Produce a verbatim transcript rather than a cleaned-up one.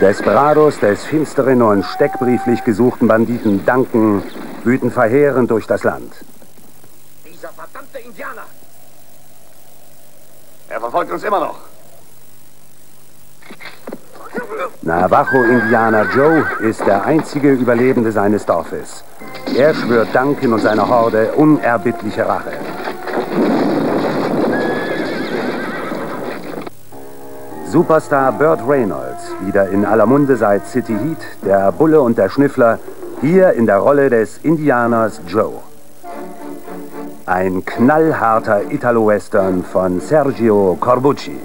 Die Desperados des finsteren und steckbrieflich gesuchten Banditen Duncan wüten verheerend durch das Land. Dieser verdammte Indianer! Er verfolgt uns immer noch. Navajo-Indianer Joe ist der einzige Überlebende seines Dorfes. Er schwört Duncan und seiner Horde unerbittliche Rache. Superstar Burt Reynolds, wieder in aller Munde seit City Heat, der Bulle und der Schniffler, hier in der Rolle des Indianers Joe. Ein knallharter Italo-Western von Sergio Corbucci.